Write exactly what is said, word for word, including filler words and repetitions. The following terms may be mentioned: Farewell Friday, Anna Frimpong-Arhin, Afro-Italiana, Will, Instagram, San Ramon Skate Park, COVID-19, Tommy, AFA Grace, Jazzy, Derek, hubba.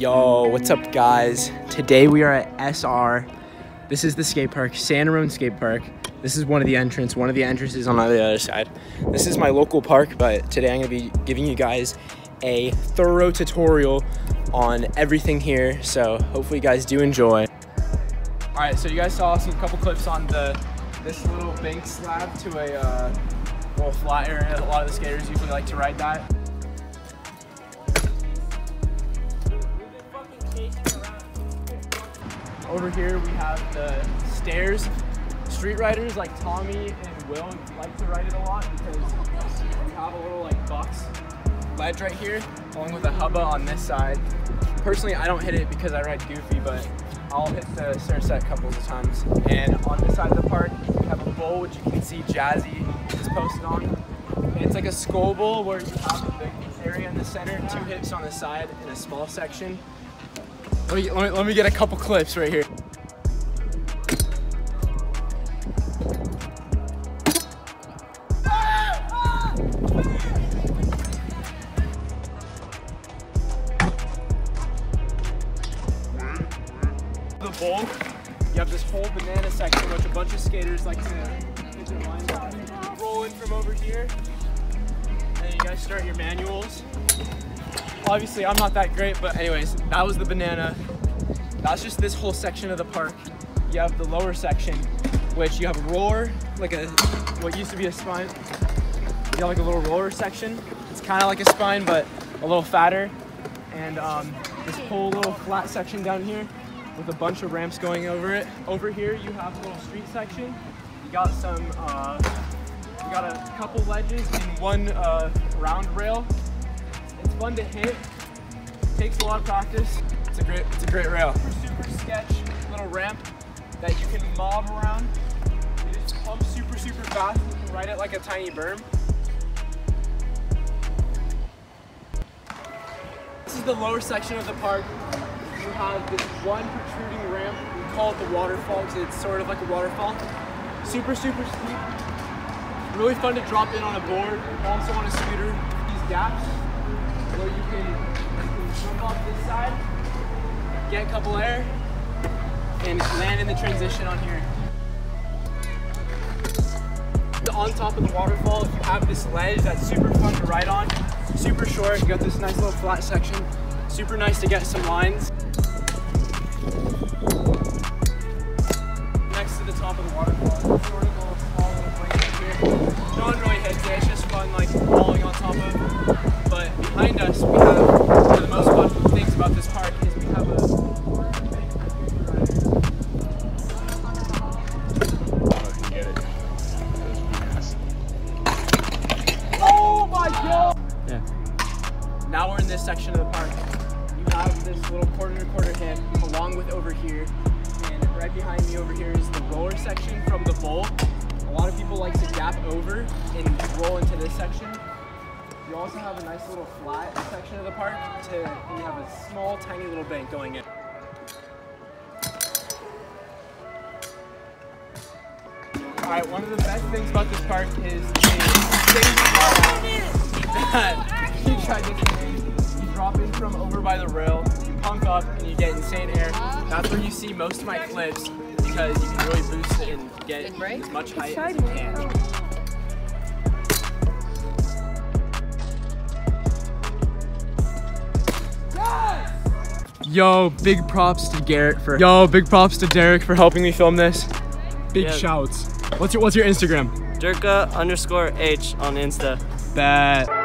Yo, what's up guys? Today we are at S R. This is the skate park, San Ramon Skate Park. This is one of the entrances. One of the entrances on the other side. This is my local park, but today I'm gonna be giving you guys a thorough tutorial on everything here. So hopefully you guys do enjoy. All right, so you guys saw some couple clips on the this little bank slab to a uh, little flat area. A lot of the skaters usually like to ride that. Over here we have the stairs. Street riders like Tommy and Will like to ride it a lot because we have a little like box ledge right here along with a hubba on this side. Personally, I don't hit it because I ride goofy, but I'll hit the stair set a couple of times. And on this side of the park, we have a bowl which you can see Jazzy is posted on. It's like a skull bowl where you have a big area in the center, two hips on the side, and a small section. Let me, let me, let me get a couple clips right here. The bowl, you have this whole banana section which a bunch of skaters like to get their lines on. Roll in from over here, and you guys start your manuals. Obviously, I'm not that great, but anyways, that was the banana. That's just this whole section of the park. You have the lower section, which you have a roller, like a, what used to be a spine. You have like a little roller section. It's kind of like a spine, but a little fatter. And um, this whole little flat section down here with a bunch of ramps going over it. Over here, you have a little street section. You got some, uh, you got a couple ledges and one uh, round rail. It's fun to hit. It takes a lot of practice. It's a great, it's a great rail. Super, super sketch little ramp that you can mob around. It just pumps super, super fast. You can ride it like a tiny berm. This is the lower section of the park. You have this one protruding ramp. We call it the waterfall because it's sort of like a waterfall. Super, super steep. Really fun to drop in on a board. Also on a scooter. These gaps. So you can, you can jump off this side, get a couple air, and land in the transition on here. The, on top of the waterfall, you have this ledge that's super fun to ride on. Super short, you got this nice little flat section. Super nice to get some lines. Next to the top of the waterfall, it's sort of a little small little plane right here. No one really hits it, it's just fun like falling on top of it. But behind us, we have one of the most fun things about this park is we have a get it. Oh my god! Yeah. Now we're in this section of the park. You have this little quarter to quarter hit along with over here, and right behind me over here is the roller section from the bowl. A lot of people like to gap over and roll into this section. You also have a nice little flat section of the park, to, and you have a small, tiny little bank going in. All right, one of the best things about this park is the things that you try to you drop in from over by the rail, you pump up, and you get insane air. That's where you see most of my clips, because you can really boost and get as much height as you can. Yo, big props to Derek for Yo, big props to Derek for helping me film this. Big yeah. Shouts. What's your what's your Instagram? Derka underscore H on Insta. That